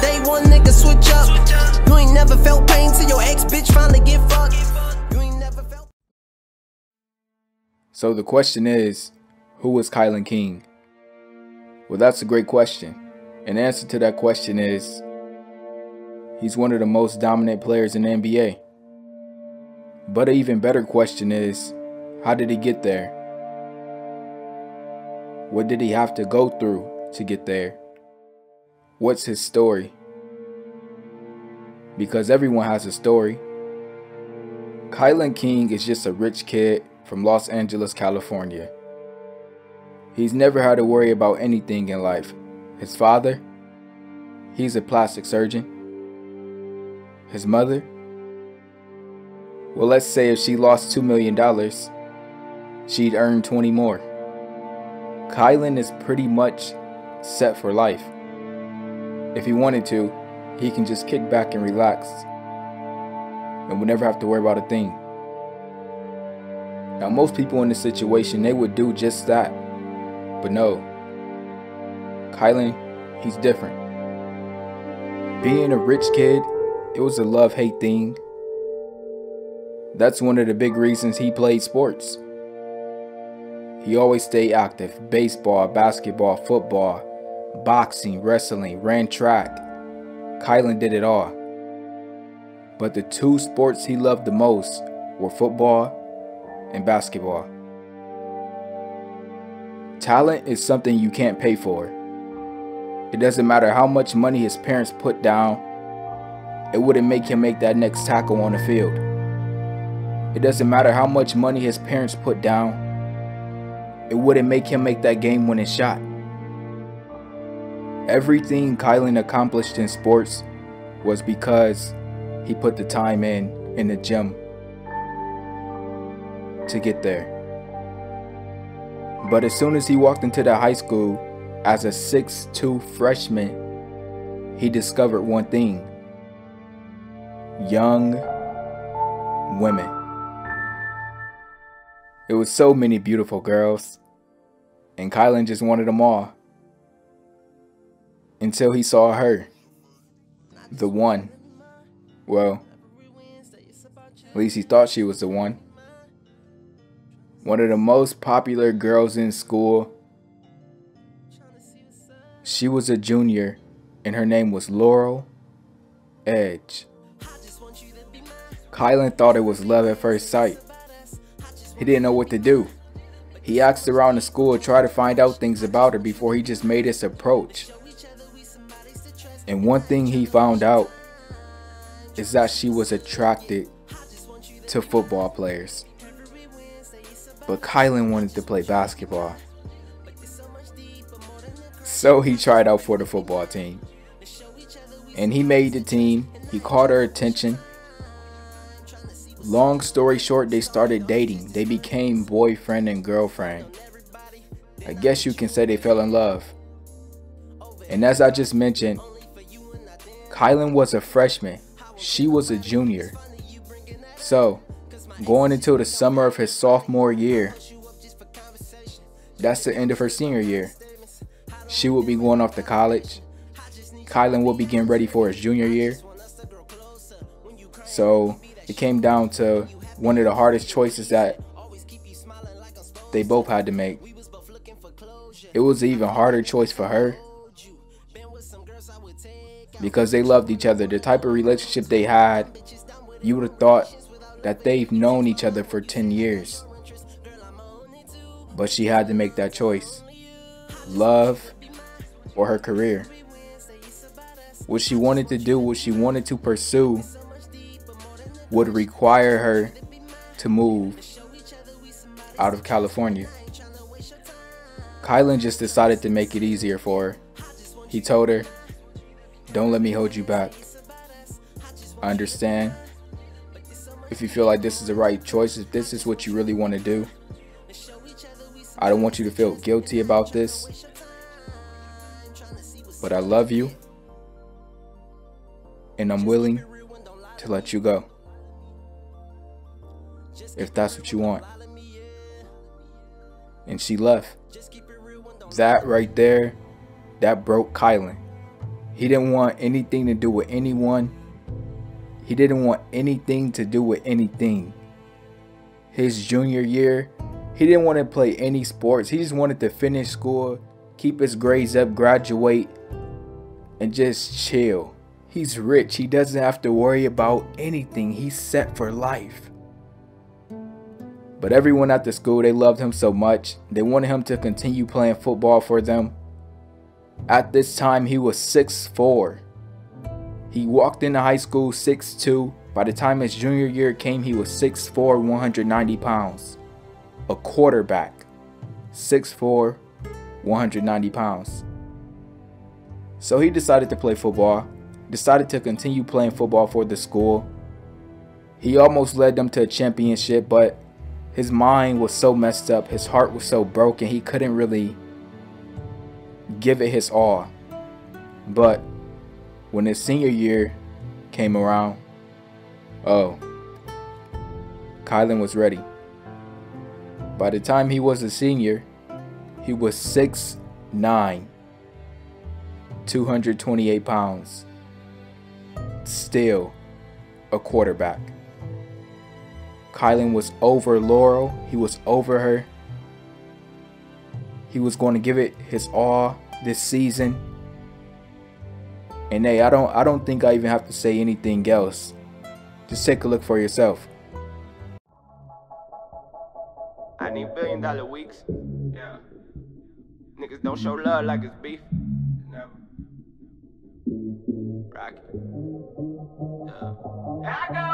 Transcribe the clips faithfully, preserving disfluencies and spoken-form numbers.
day one, nigga, switch up. You ain't never felt pain till your ex bitch finally get fucked. You ain't never felt. So the question is, who is Kylan King? Well, that's a great question. An answer to that question is, he's one of the most dominant players in the N B A. But an even better question is, how did he get there? What did he have to go through to get there? What's his story? Because everyone has a story. Kylan King is just a rich kid from Los Angeles, California. He's never had to worry about anything in life. His father, he's a plastic surgeon. His mother, well, let's say if she lost two million dollars, she'd earn twenty more. Kylan is pretty much set for life. If he wanted to, he can just kick back and relax and would never have to worry about a thing. Now, most people in this situation, they would do just that. But no, Kylan, he's different. Being a rich kid, it was a love-hate thing. That's one of the big reasons he played sports. He always stayed active. Baseball, basketball, football, boxing, wrestling, ran track. Kylan did it all. But the two sports he loved the most were football and basketball. Talent is something you can't pay for. It doesn't matter how much money his parents put down, it wouldn't make him make that next tackle on the field. It doesn't matter how much money his parents put down, it wouldn't make him make that game-winning shot. Everything Kylan accomplished in sports was because he put the time in in the gym to get there. But as soon as he walked into the high school as a six two freshman, he discovered one thing: young women. It was so many beautiful girls, and Kylan just wanted them all. Until he saw her, the one. Well, at least he thought she was the one. One of the most popular girls in school. She was a junior, and her name was Laurel Edge. Kylan thought it was love at first sight. He didn't know what to do. He asked around the school to try to find out things about her before he just made his approach. And one thing he found out is that she was attracted to football players. But Kylan wanted to play basketball. So he tried out for the football team. And he made the team. He caught her attention. Long story short, they started dating. They became boyfriend and girlfriend. I guess you can say they fell in love. And as I just mentioned, Kylan was a freshman. She was a junior. So, going into the summer of his sophomore year, that's the end of her senior year, she would be going off to college. Kylan would be getting ready for his junior year. So it came down to one of the hardest choices that they both had to make. It was an even harder choice for her because they loved each other. The type of relationship they had, you would have thought that they've known each other for ten years. But she had to make that choice. Love or her career. What she wanted to do, what she wanted to pursue, would require her to move out of California. Kylan just decided to make it easier for her. He told her, "Don't let me hold you back. I understand. If you feel like this is the right choice, if this is what you really want to do, I don't want you to feel guilty about this. But I love you, and I'm willing to let you go, if that's what you want." And she left. That right there, that broke Kylan. He didn't want anything to do with anyone. He didn't want anything to do with anything. His junior year, he didn't want to play any sports. He just wanted to finish school, keep his grades up, graduate, and just chill. He's rich. He doesn't have to worry about anything. He's set for life. But everyone at the school, they loved him so much. They wanted him to continue playing football for them. At this time, he was six foot four. He walked into high school six foot two. By the time his junior year came, he was six foot four, one hundred ninety pounds. A quarterback. six foot four, one hundred ninety pounds. So he decided to play football. Decided to continue playing football for the school. He almost led them to a championship, but his mind was so messed up, his heart was so broken, he couldn't really give it his all. But when his senior year came around, oh, Kylan was ready. By the time he was a senior, he was six foot nine, two hundred twenty-eight pounds. Still a quarterback. Kylan was over Laurel. He was over her. He was going to give it his all this season. And hey, I don't I don't think I even have to say anything else. Just take a look for yourself. I need billion dollar weeks. Yeah. Niggas don't show love like it's beef. Never. Rocket. I go.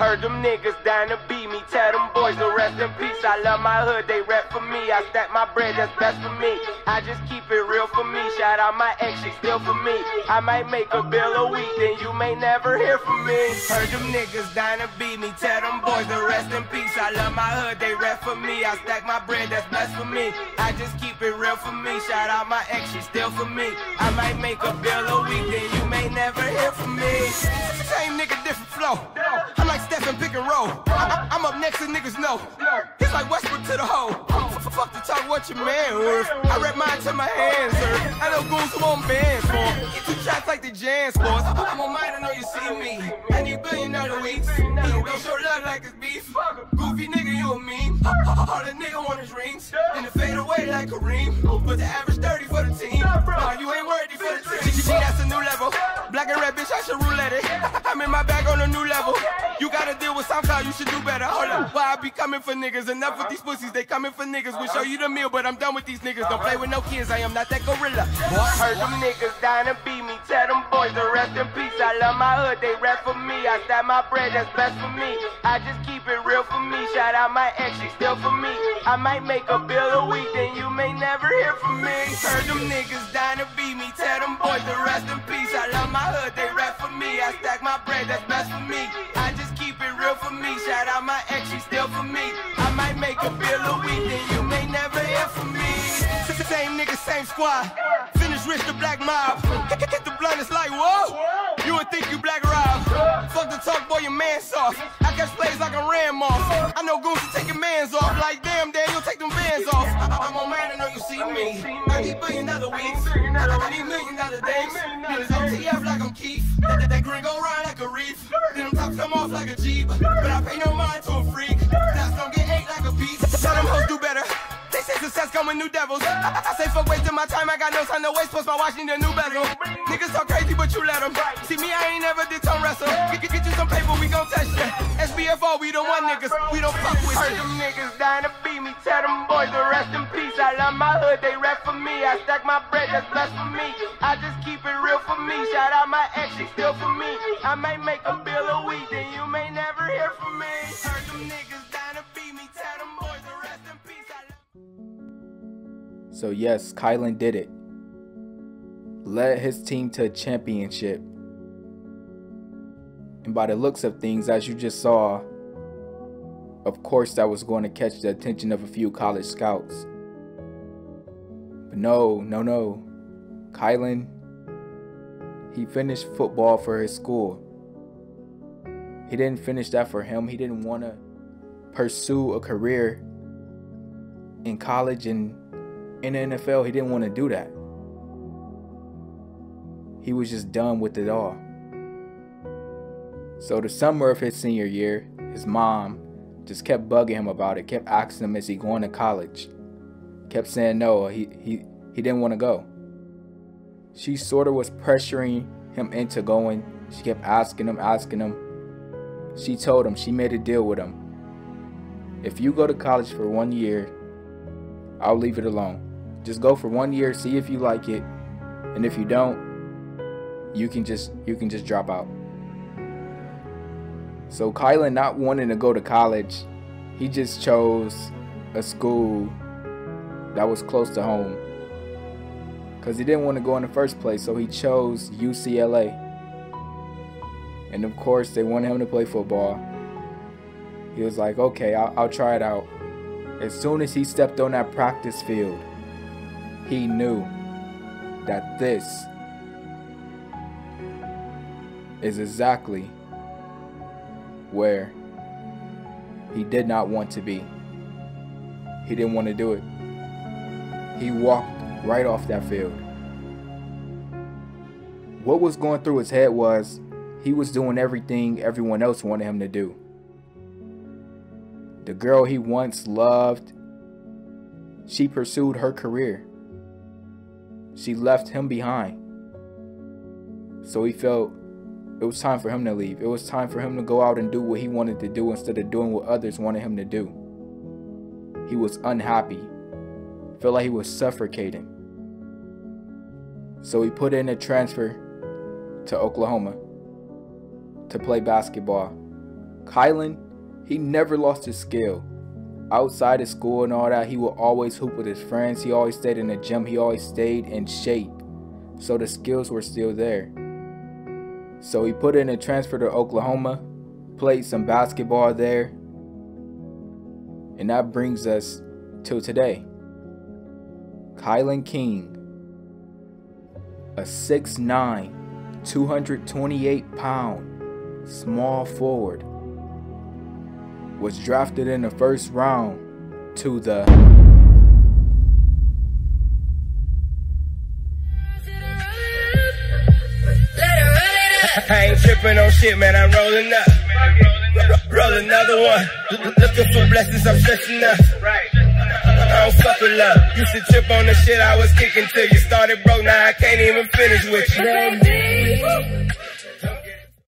Heard them niggas down to beat me. Tell them boys to rest in peace. I love my hood, they rap for me. I stack my bread, that's best for me. I just keep it real for me. Shout out my ex, she still for me. I might make a bill a week, then you may never hear from me. Heard them niggas down to beat me. Tell them boys to rest in peace. I love my hood, they rap for me. I stack my bread, that's best for me. I just keep it real for me. Shout out my ex, she still for me. I might make a bill a week, then you may never hear from me. Same nigga, different flow. I'm like Stephen Pick and Roll. I I'm up next to niggas know. He's like Westbrook to the hole. F fuck the talk, what your man worth? I rap mine to my hands, sir. I know goons who on bands for. Get two shots like the Jans for. I'm on mine, I know you see me. I need billion dollar weeks. Don't show love like it's beef. Goofy nigga, you a meme. All the nigga want his rings. And it fade away like Kareem. But the average thirty for the team. Nah, you ain't worthy for the team. G G, that's a new level. Black and red, bitch, I should roulette it. I'm in my bag on a new level. You gotta deal with SoundCloud, you should do better. Hold up, why I be coming for niggas? Enough with these pussies, they coming for niggas. We show you the meal, but I'm done with these niggas. Don't play with no kids, I am not that gorilla. Boy, heard them niggas dying to beat me. Tell them boys to rest in peace. I love my hood, they rap for me. I stack my bread, that's best for me. I just keep it real for me. Shout out my ex, she still for me. I might make a bill a week, then you may never hear from me. Heard them niggas dying to beat me. Tell them boys to rest in peace. I love my hood, they rap for me. I stack my bread, that's best for me. I just keep it real for me. Shout out my ex, she's still for me. I might make a bill a week, then you may never hear from me. Same nigga, same squad. Finish rich, the black mob. Hit the blunt, it's like, whoa. You would think you black rob. Fuck the talk, boy, your man's soft. I catch plays like a ram off. I know goons to take your mans off. Like, damn, damn, you'll take them vans off. I'm on man, I know you see me. I need billion dollar weeks. I need million dollar days. Niggas O T F like I'm Keith. That, that grin go round like a reef. Then them tops come off like a Jeep. But I pay no mind to a freak. That's gonna get ate like a beast. Tell them hoes do better. They say success come with new devils. I, I, I say fuck wasting my time, I got no time to waste. Plus my watch need a new bezel. Niggas talk crazy, but you let them. See me, I ain't never did tongue wrestle. Get, get you some paper, we gon' test you. S B F O, we don't want niggas, we don't fuck with you. Heard them niggas dying to beat me. Tell them boys to rest in peace. I love my hood, they rap for me. I stack my bread, that's blessed for me. I just keep it real for me. Shout out my ex, she still for me. I might make a bill a week, then you may never hear from me. Heard them niggas dying to beat me. Tell them boys to rest in peace. So yes, Kylan did it. Led his team to a championship. And by the looks of things, as you just saw, of course that was going to catch the attention of a few college scouts. But no, no, no. Kylan, he finished football for his school. He didn't finish that for him. He didn't want to pursue a career in college and in the N F L, he didn't want to do that. He was just done with it all. So the summer of his senior year, his mom just kept bugging him about it, kept asking him, is he going to college? Kept saying no, he, he, he didn't want to go. She sort of was pressuring him into going. She kept asking him, asking him. She told him, she made a deal with him. If you go to college for one year, I'll leave it alone. Just go for one year, see if you like it. And if you don't, you can just you can just drop out. So Kylan, not wanting to go to college, he just chose a school that was close to home, because he didn't want to go in the first place, so he chose U C L A. And of course, they wanted him to play football. He was like, okay, I'll, I'll try it out. As soon as he stepped on that practice field, he knew that this is exactly where he did not want to be. He didn't want to do it. He walked right off that field. What was going through his head was he was doing everything everyone else wanted him to do. The girl he once loved, she pursued her career. She left him behind. So he felt it was time for him to leave. It was time for him to go out and do what he wanted to do instead of doing what others wanted him to do. He was unhappy. Felt like he was suffocating. So he put in a transfer to Oklahoma to play basketball. Kylan, he never lost his skill. Outside of school and all that, he would always hoop with his friends. He always stayed in the gym. He always stayed in shape. So the skills were still there. So he put in a transfer to Oklahoma, played some basketball there. And that brings us to today. Kylan King, a six nine, two hundred twenty-eight pound small forward, was drafted in the first round to the I ain't tripping on shit, man. I'm rolling up. Roll another one. Looking for blessings, I'm stretching up. I don't fuck with love. Used to trip on the shit I was kicking till you started broke. Now I can't even finish with you.